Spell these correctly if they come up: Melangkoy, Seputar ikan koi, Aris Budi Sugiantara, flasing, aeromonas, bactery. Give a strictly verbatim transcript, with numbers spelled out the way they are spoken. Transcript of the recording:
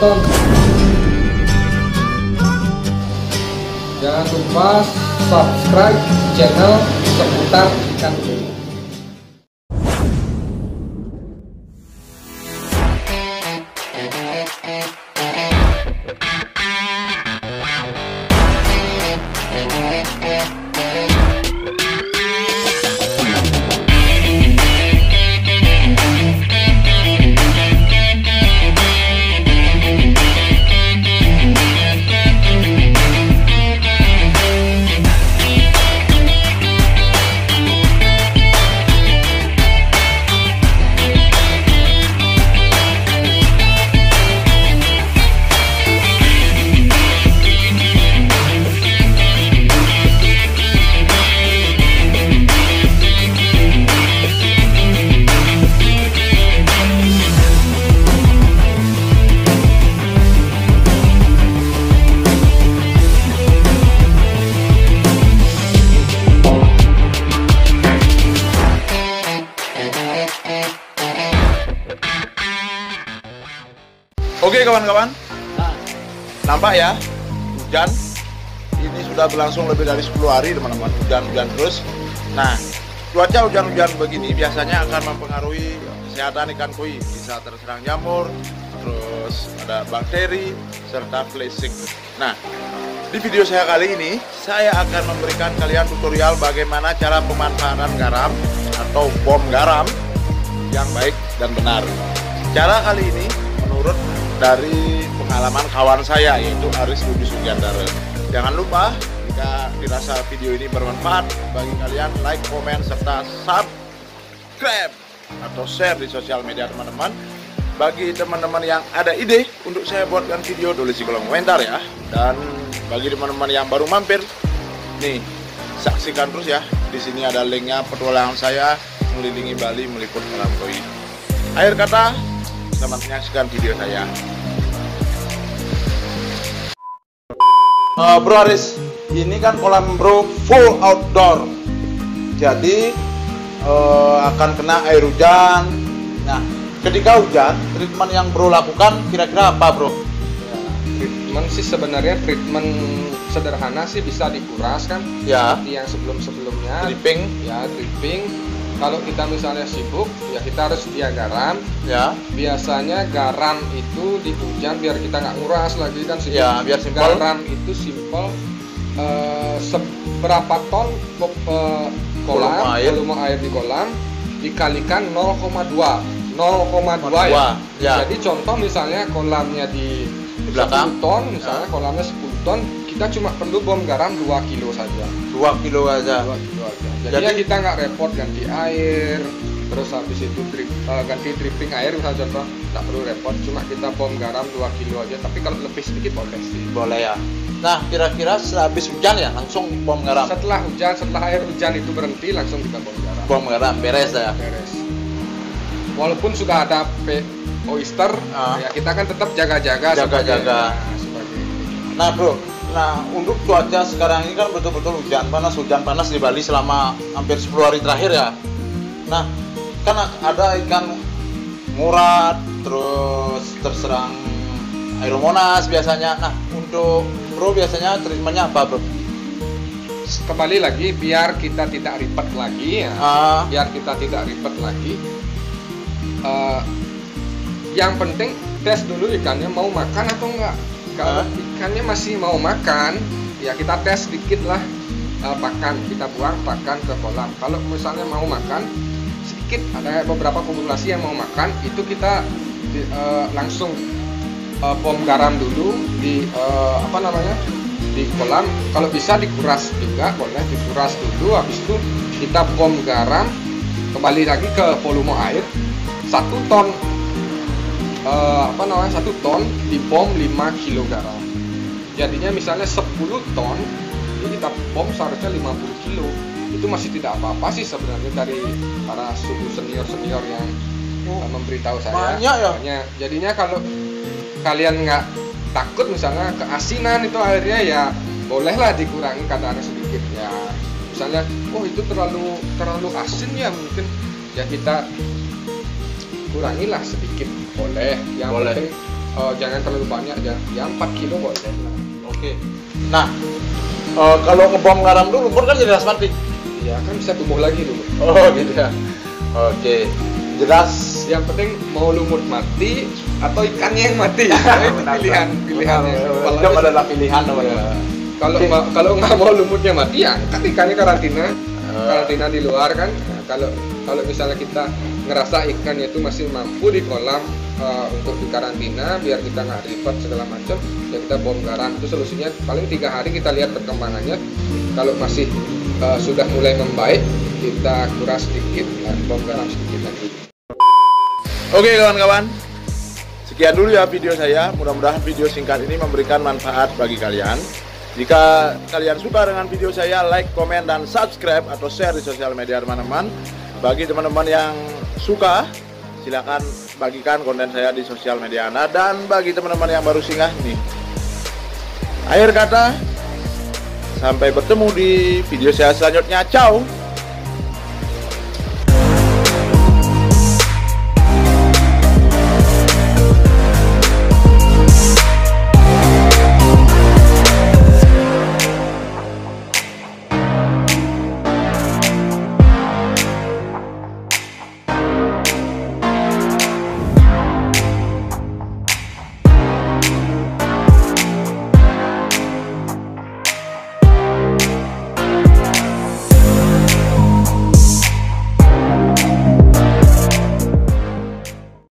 potong. Jangan lupa subscribe channel Seputar Ikan Koi. Oke kawan-kawan, nah, nampak ya hujan ini sudah berlangsung lebih dari sepuluh hari teman-teman, hujan-hujan terus. Nah, cuaca hujan-hujan begini biasanya akan mempengaruhi kesehatan ikan koi, bisa terserang jamur, terus ada bakteri serta flesing. Nah, di video saya kali ini saya akan memberikan kalian tutorial bagaimana cara pemanfaatan garam atau bom garam yang baik dan benar. Cara kali ini menurut dari pengalaman kawan saya yaitu Aris Budi Sugiantara. Jangan lupa jika dirasa video ini bermanfaat bagi kalian, like, komen, serta subscribe atau share di sosial media teman-teman. Bagi teman-teman yang ada ide untuk saya buatkan video, tulis di kolom komentar ya. Dan bagi teman-teman yang baru mampir nih, saksikan terus ya, di sini ada linknya petualangan saya mengelilingi Bali meliput Melangkoy. Akhir kata, selamat menyaksikan video saya. Uh, bro Aris, ini kan kolam bro full outdoor, jadi uh, akan kena air hujan. Nah, ketika hujan, treatment yang bro lakukan kira-kira apa bro? Ya, treatment sih sebenarnya treatment sederhana sih, bisa dikuras kan? Ya. Seperti yang sebelum-sebelumnya. Dripping. Ya, dripping. Kalau kita misalnya sibuk, ya kita harus sedia garam. Ya. Biasanya garam itu di hujan biar kita nggak nguras lagi kan. Sibuk. Ya, biar simpel. Garam itu simpel. Uh, seberapa ton uh, kolam, volume air. air di kolam dikalikan nol koma dua. nol koma dua ya. ya. Jadi contoh misalnya kolamnya di, di belakang sepuluh ton, misalnya ya. Kolamnya sepuluh ton. Kita cuma perlu bom garam dua kilo saja. dua kilo aja. dua kilo aja. Jadi, Jadi ya kita nggak repot ganti air, terus habis itu trip, uh, ganti tripping air misalnya contoh, nggak perlu repot, cuma kita bom garam dua kilo aja. Tapi kalau lebih sedikit boleh sih. Boleh ya. Nah, kira-kira habis hujan ya langsung bom garam. Setelah hujan, setelah air hujan itu berhenti langsung kita bom garam. Bom garam beres ya. Beres. Walaupun sudah ada oyster, uh. ya kita kan tetap jaga-jaga. Jaga-jaga. Nah, bro. Nah, untuk cuaca sekarang ini kan betul-betul hujan panas, hujan panas di Bali selama hampir sepuluh hari terakhir ya. Nah, kan ada ikan murad, terus terserang aeromonas biasanya. Nah, untuk bro biasanya treatmentnya apa bro? Kembali lagi, biar kita tidak ribet lagi ya. Uh. Biar kita tidak ribet lagi. Uh, yang penting tes dulu ikannya mau makan atau enggak. Kalau ikannya masih mau makan, ya kita tes sedikit lah, uh, pakan kita buang pakan ke kolam. Kalau misalnya mau makan sedikit, ada beberapa populasi yang mau makan, itu kita di, uh, langsung uh, bom garam dulu di uh, apa namanya di kolam. Kalau bisa dikuras juga boleh, dikuras dulu. Habis itu kita bom garam kembali lagi ke volume air satu ton. Uh, apa namanya satu ton di bom lima kilo garam. Jadinya misalnya sepuluh ton, ini kita bom seharusnya lima puluh kilo. Itu masih tidak apa-apa sih sebenarnya dari para suhu senior-senior yang uh, memberitahu saya. Banyak ya. Banyak. Jadinya kalau kalian nggak takut misalnya keasinan itu airnya, ya bolehlah dikurangi kadarnya sedikit ya. Misalnya, oh itu terlalu terlalu asin ya mungkin, ya kita kurangilah sedikit boleh, yang boleh. Penting uh, jangan terlalu banyak ya, ya empat kilo kok. Oke. Okay. Nah, uh, kalau ngebom garam dulu, lumpur kan jadi asmatik. Ya kan bisa tumbuh lagi dulu. Oh gitu ya. Oke. Okay. Jelas. Yang penting mau lumut mati atau ikannya yang mati. Itu pilihan, pilihannya. Kalau adalah pilihan namanya. Kalau kalau nggak mau lumutnya mati ya, kan ikannya karantina. Karantina di luar kan. Nah, kalau kalau misalnya kita ngerasa ikannya itu masih mampu di kolam uh, untuk dikarantina biar kita nggak ribet segala macam, ya kita bom garam. Itu solusinya paling tiga hari kita lihat perkembangannya. Kalau masih uh, sudah mulai membaik, kita kuras sedikit dan bom garam sedikit lagi. Oke kawan-kawan, sekian dulu ya video saya. Mudah-mudahan video singkat ini memberikan manfaat bagi kalian. Jika kalian suka dengan video saya, like, komen, dan subscribe atau share di sosial media teman-teman. Bagi teman-teman yang suka, silakan bagikan konten saya di sosial media Anda. Dan bagi teman-teman yang baru singgah nih, akhir kata, sampai bertemu di video saya selanjutnya. Ciao!